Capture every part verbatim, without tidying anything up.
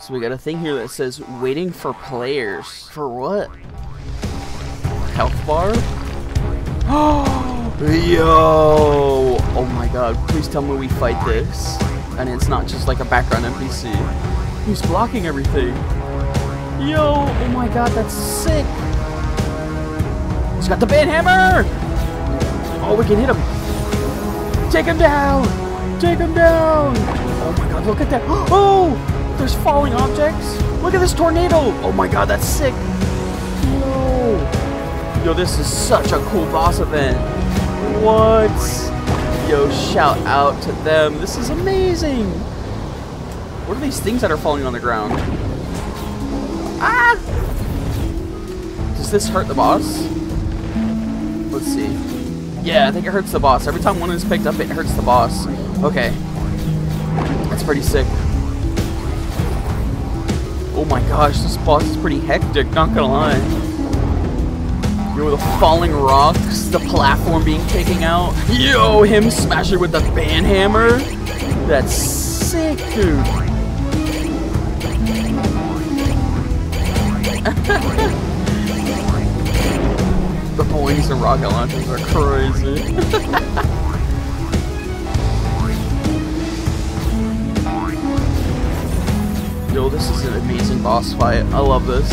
So we got a thing here that says waiting for players. For what? Health bar? Yo! Oh my god, please tell me we fight this. And it's not just like a background N P C. He's blocking everything. Yo! Oh my god, that's sick! He's got the band hammer! Oh, we can hit him! Take him down! Take him down! Oh my god, look at that! Oh! There's falling objects! Look at this tornado! Oh my god, that's sick! Yo! Yo, this is such a cool boss event! What? Yo, shout out to them! This is amazing! What are these things that are falling on the ground? Ah! Does this hurt the boss? Let's see. Yeah, I think it hurts the boss. Every time one is picked up, it hurts the boss. Okay. That's pretty sick. Oh my gosh, this boss is pretty hectic, not gonna lie. Yo, the falling rocks, the platform being taken out. Yo, him smashing with the band hammer. That's sick, dude. The boys and rocket launchers are crazy. Yo, this is an amazing boss fight. I love this.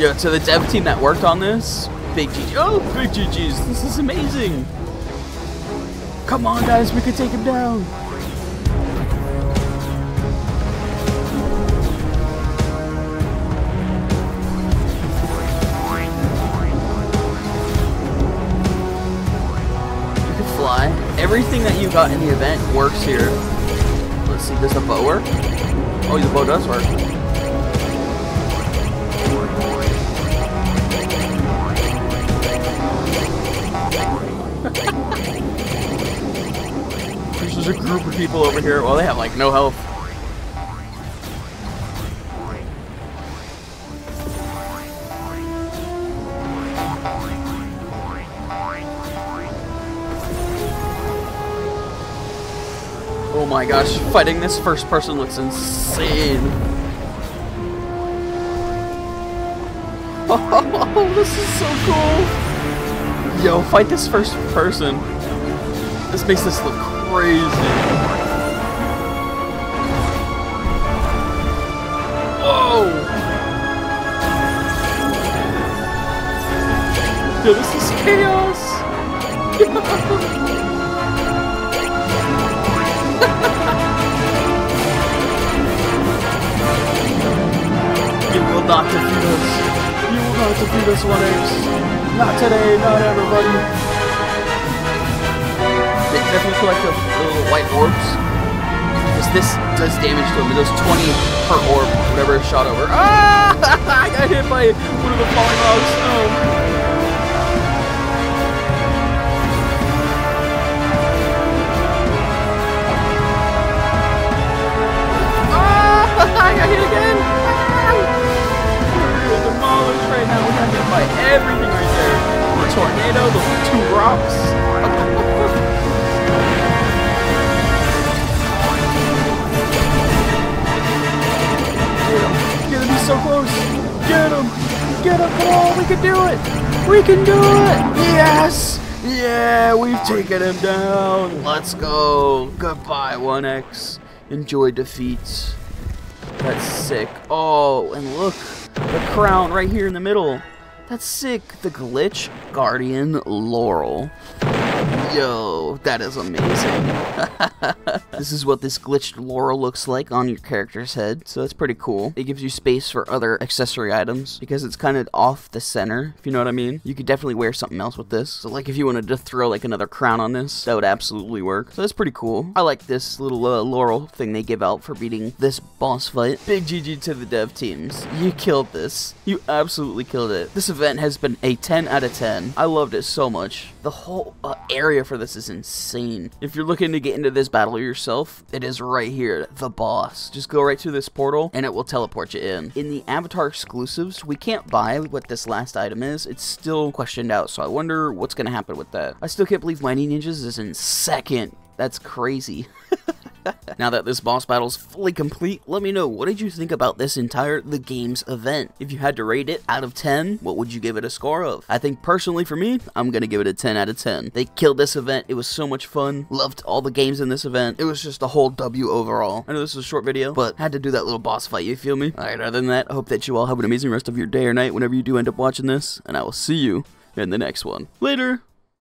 Yo, to the dev team that worked on this, big G G. Oh, big G Gs. This is amazing. Come on, guys. We could take him down. Everything that you got in the event works here. Let's see, does the bow work? Oh, the bow does work. There's just a group of people over here. Well, they have like no health. Oh my gosh, fighting this first person looks insane. Oh, this is so cool. Yo, fight this first person. This makes this look crazy. Whoa. Yo, this is chaos. Not defeat us. You will not defeat us, one X. Not today, not ever, buddy. They definitely collect the little white orbs. Because this does damage to him. It does twenty per orb, whatever is shot over. Ah! I got hit by one of the falling logs. No. Ah! I got hit again! Right now, we're gonna get by everything right there. The tornado, the two rocks. Get him! Get him! He's so close! Get him! Get him! Oh, we can do it! We can do it! Yes! Yeah, we've taken him down. Let's go. Goodbye, one X. Enjoy defeats. That's sick. Oh, and look. The crown right here in the middle. That's sick. The Glitch Guardian Laurel. Yo, that is amazing. This is what this glitched laurel looks like on your character's head. So that's pretty cool. It gives you space for other accessory items because it's kind of off the center, if you know what I mean. You could definitely wear something else with this. So like if you wanted to throw like another crown on this, that would absolutely work. So that's pretty cool. I like this little uh, laurel thing they give out for beating this boss fight. Big G G to the dev teams. You killed this. You absolutely killed it. This event has been a ten out of ten. I loved it so much. The whole uh, area for this is insane. If you're looking to get into this battle yourself, it is right here, the boss. Just go right to this portal and it will teleport you in. In the Avatar exclusives, we can't buy what this last item is. It's still questioned out, so I wonder what's gonna happen with that. I still can't believe Mighty Ninjas is in second That's crazy. Now that this boss battle's fully complete, let me know, what did you think about this entire The Games event? If you had to rate it out of ten, what would you give it a score of? I think personally for me, I'm gonna give it a ten out of ten. They killed this event. It was so much fun. Loved all the games in this event. It was just a whole W overall. I know this was a short video, but had to do that little boss fight, you feel me? Alright, other than that, I hope that you all have an amazing rest of your day or night whenever you do end up watching this, and I will see you in the next one. Later!